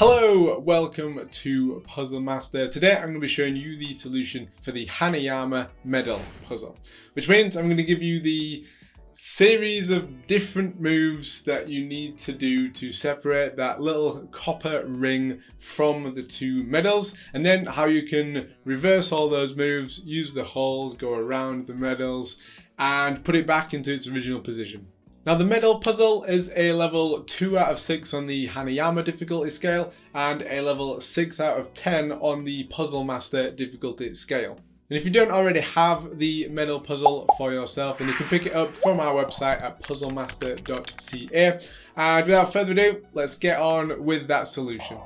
Hello, welcome to Puzzle Master. Today I'm going to be showing you the solution for the Hanayama Medal Puzzle, which means I'm going to give you the series of different moves that you need to do to separate that little copper ring from the two medals, and then how you can reverse all those moves, use the holes, go around the medals, and put it back into its original position. Now, the medal puzzle is a level 2 out of 6 on the Hanayama difficulty scale and a level 6 out of 10 on the Puzzle Master difficulty scale. And if you don't already have the medal puzzle for yourself, then you can pick it up from our website at puzzlemaster.ca. And without further ado, let's get on with that solution.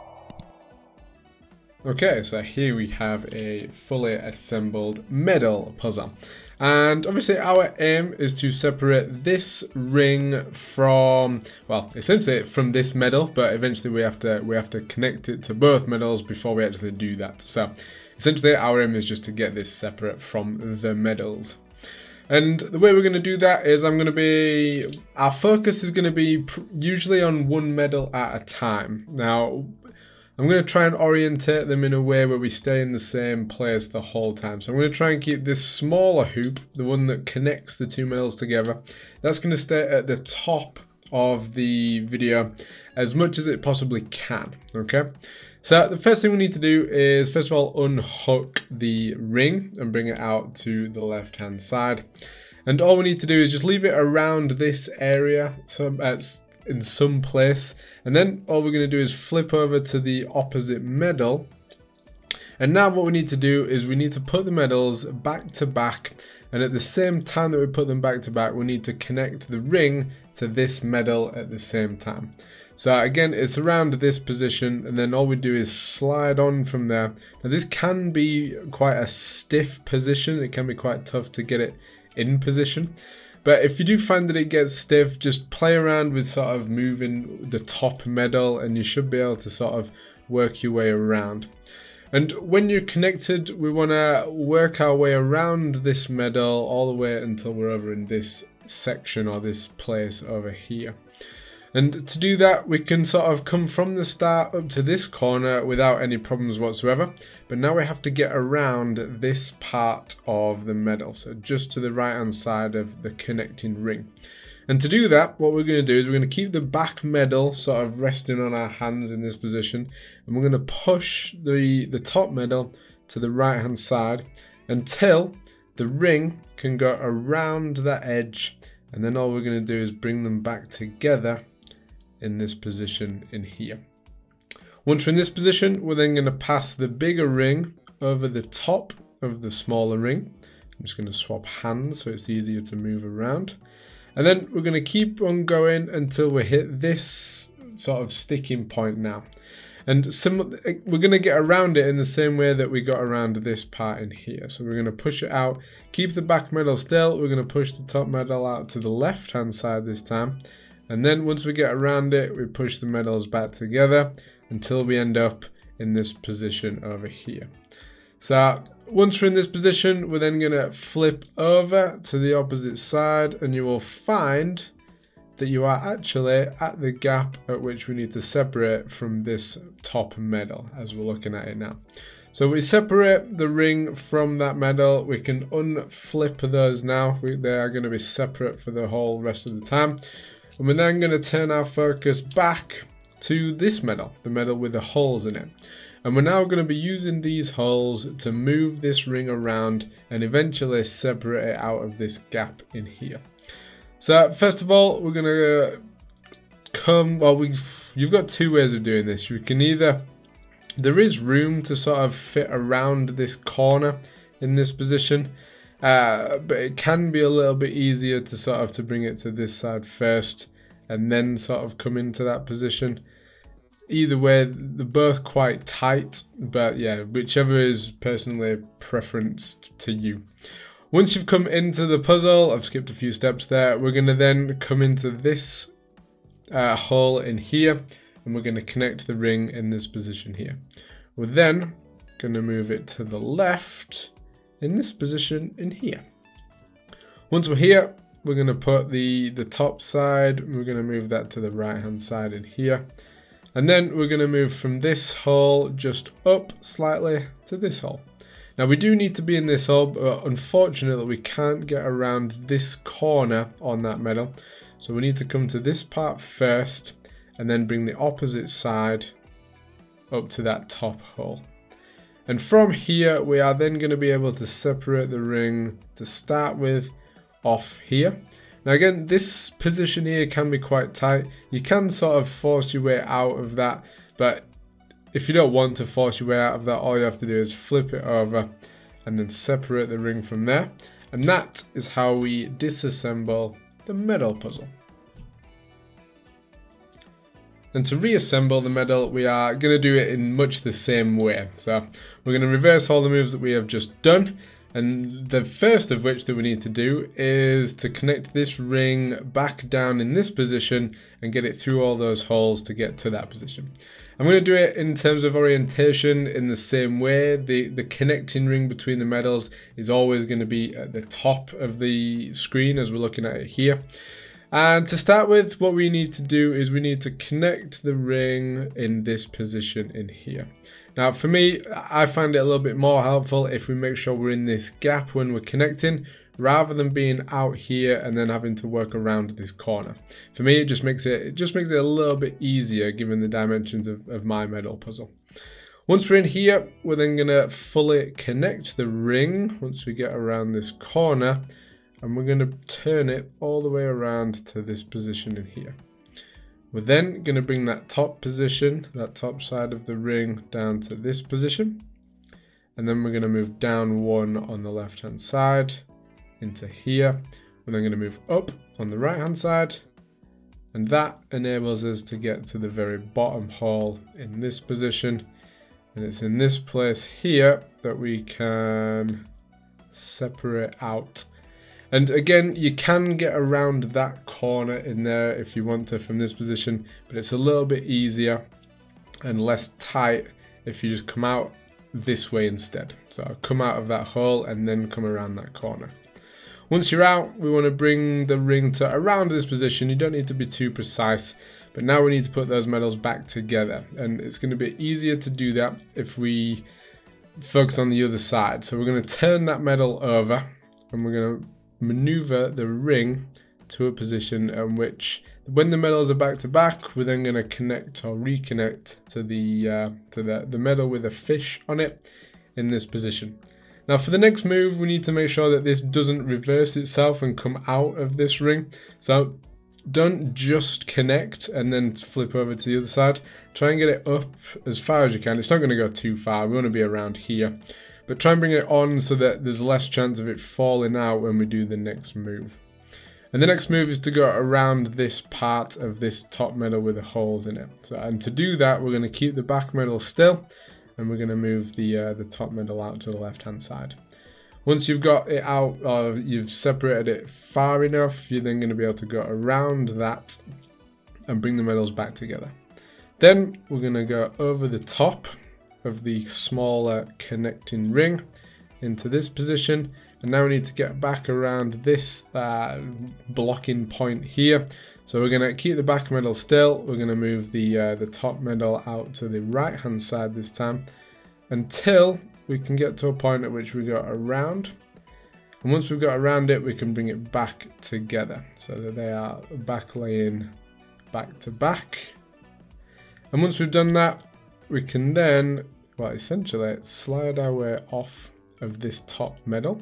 Okay, so here we have a fully assembled medal puzzle. And obviously our aim is to separate this ring from, well, essentially from this medal, but eventually we have to connect it to both medals before we actually do that. So essentially our aim is just to get this separate from the medals. And the way we're going to do that is our focus is going to be usually on one medal at a time. Now, I'm going to try and orientate them in a way where we stay in the same place the whole time. So I'm going to try and keep this smaller hoop, the one that connects the two medals together, that's going to stay at the top of the video as much as it possibly can, okay? So the first thing we need to do is, first of all, unhook the ring and bring it out to the left-hand side. And all we need to do is just leave it around this area, so it's in some place, and then all we're going to do is flip over to the opposite medal. And now what we need to do is we need to put the medals back to back, and at the same time that we put them back to back, we need to connect the ring to this medal at the same time. So again, it's around this position, and then all we do is slide on from there. Now this can be quite a stiff position, it can be quite tough to get it in position. But if you do find that it gets stiff, just play around with sort of moving the top medal and you should be able to sort of work your way around. And when you're connected, we want to work our way around this medal all the way until we're over in this section or this place over here. And to do that, we can sort of come from the start up to this corner without any problems whatsoever. But now we have to get around this part of the medal, so just to the right-hand side of the connecting ring. And to do that, what we're going to do is we're going to keep the back medal sort of resting on our hands in this position. And we're going to push the top medal to the right-hand side until the ring can go around that edge. And then all we're going to do is bring them back together in this position in here. Once we're in this position, we're then going to pass the bigger ring over the top of the smaller ring. I'm just going to swap hands so it's easier to move around. And then we're going to keep on going until we hit this sort of sticking point now. And we're going to get around it in the same way that we got around this part in here. So we're going to push it out, keep the back medal still, we're going to push the top medal out to the left-hand side this time. And then once we get around it, we push the medals back together until we end up in this position over here. So once we're in this position, we're then going to flip over to the opposite side, and you will find that you are actually at the gap at which we need to separate from this top medal as we're looking at it now. So we separate the ring from that medal. We can unflip those now. They are going to be separate for the whole rest of the time. And we're then going to turn our focus back to this medal, the medal with the holes in it. And we're now going to be using these holes to move this ring around and eventually separate it out of this gap in here. So first of all, we're going to you've got two ways of doing this. You can either, there is room to sort of fit around this corner in this position. But it can be a little bit easier to sort of to bring it to this side first and then sort of come into that position. Either way, they're both quite tight, but yeah, whichever is personally preference to you. Once you've come into the puzzle, I've skipped a few steps there, we're going to then come into this hole in here, and we're going to connect the ring in this position here. We're then going to move it to the left in this position in here. Once we're here, we're going to put the top side, we're going to move that to the right hand side in here, And then we're going to move from this hole just up slightly to this hole. Now we do need to be in this hole, but unfortunately we can't get around this corner on that medal. So we need to come to this part first and then bring the opposite side up to that top hole. And from here we are then going to be able to separate the ring to start with off here. Now again, this position here can be quite tight. You can sort of force your way out of that, but if you don't want to force your way out of that, all you have to do is flip it over and then separate the ring from there. And that is how we disassemble the medal puzzle. And to reassemble the medal, we are going to do it in much the same way. So we're going to reverse all the moves that we have just done. And the first of which that we need to do is to connect this ring back down in this position and get it through all those holes to get to that position. I'm going to do it in terms of orientation in the same way. The connecting ring between the medals is always going to be at the top of the screen as we're looking at it here. And to start with, what we need to do is we need to connect the ring in this position in here. Now for me, I find it a little bit more helpful if we make sure we're in this gap when we're connecting, rather than being out here and then having to work around this corner. For me, it just makes it a little bit easier given the dimensions of my medal puzzle. Once we're in here, we're then gonna fully connect the ring once we get around this corner, and we're gonna turn it all the way around to this position in here. We're then gonna bring that top position, that top side of the ring, down to this position. And then we're gonna move down one on the left-hand side into here. We're then gonna move up on the right-hand side. And that enables us to get to the very bottom hole in this position. And it's in this place here that we can separate out. And again, you can get around that corner in there if you want to from this position, but it's a little bit easier and less tight if you just come out this way instead. So come out of that hole and then come around that corner. Once you're out, we want to bring the ring to around this position. You don't need to be too precise, but now we need to put those medals back together. And it's going to be easier to do that if we focus on the other side. So we're going to turn that medal over and we're going to maneuver the ring to a position in which, when the medals are back to back, we're then going to connect or reconnect to the medal with a fish on it in this position. Now for the next move, we need to make sure that this doesn't reverse itself and come out of this ring. So don't just connect and then flip over to the other side. Try and get it up as far as you can. It's not going to go too far. We want to be around here. But try and bring it on so that there's less chance of it falling out when we do the next move. And the next move is to go around this part of this top medal with the holes in it. So, and to do that, we're going to keep the back medal still, and we're going to move the top medal out to the left-hand side. Once you've got it out, or you've separated it far enough, you're then going to be able to go around that and bring the medals back together. Then we're going to go over the top of the smaller connecting ring into this position, and now we need to get back around this blocking point here. So we're going to keep the back medal still. We're going to move the top medal out to the right hand side this time until we can get to a point at which we go around, and once we've got around it, we can bring it back together so that they are back laying back to back. And once we've done that, we can then, well, essentially slide our way off of this top medal.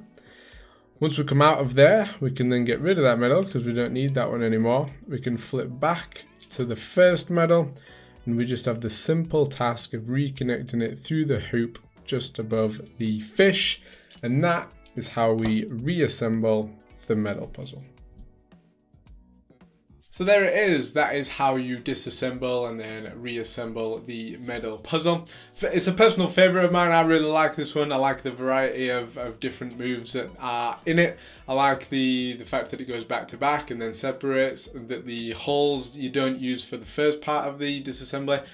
Once we come out of there, we can then get rid of that medal because we don't need that one anymore. We can flip back to the first medal, and we just have the simple task of reconnecting it through the hoop just above the fish. And that is how we reassemble the medal puzzle. So there it is. That is how you disassemble and then reassemble the medal puzzle. It's a personal favorite of mine. I really like this one. I like the variety of different moves that are in it. I like the fact that it goes back to back and then separates, and that the holes you don't use for the first part of the disassembly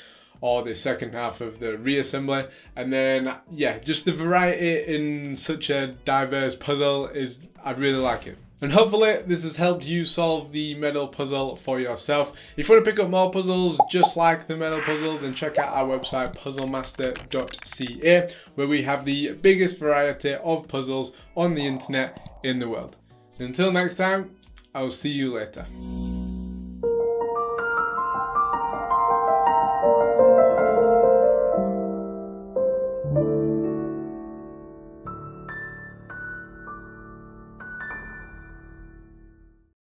or the second half of the reassembly. And then, yeah, just the variety in such a diverse puzzle is, I really like it. And hopefully this has helped you solve the medal puzzle for yourself. If you want to pick up more puzzles just like the medal puzzle, then check out our website puzzlemaster.ca, where we have the biggest variety of puzzles on the internet in the world. Until next time, I'll see you later.